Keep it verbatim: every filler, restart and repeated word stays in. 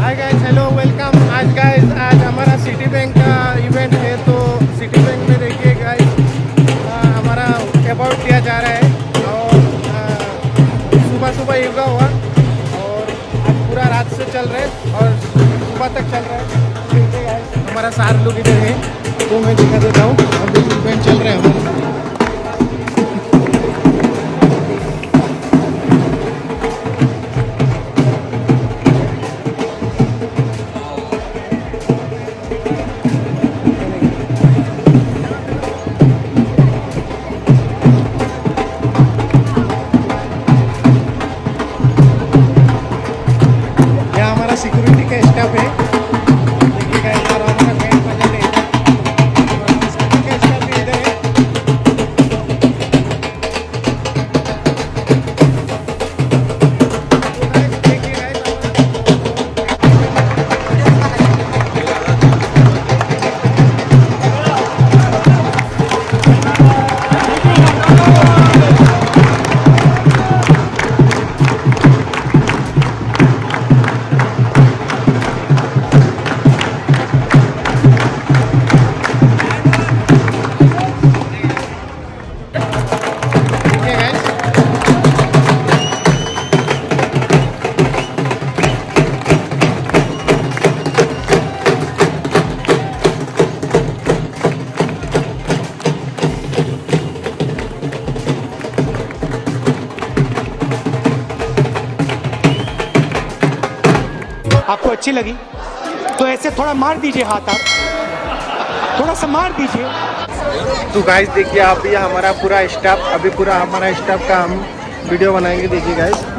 हाय guys, hello welcome. आज guys आज हमारा सिटी बैंक का इवेंट है, तो सिटी बैंक में देखिए गाइस हमारा अबाउट किया जा रहा है और सुबह सुबह योगा हुआ और आज पूरा रात से चल रहे हैं और सुबह तक चल रहा है। हमारा सार लोग इधर है तो मैं दिखा देता हूँ। हम इवेंट चल रहे हैं सिक्योरिटी का स्टाफ है। आपको अच्छी लगी तो ऐसे थोड़ा मार दीजिए, हाथ आप थोड़ा सा मार दीजिए। तो गाइस देखिए आप, ये हमारा पूरा स्टाफ, अभी पूरा हमारा स्टाफ का हम वीडियो बनाएंगे। देखिए गाइस।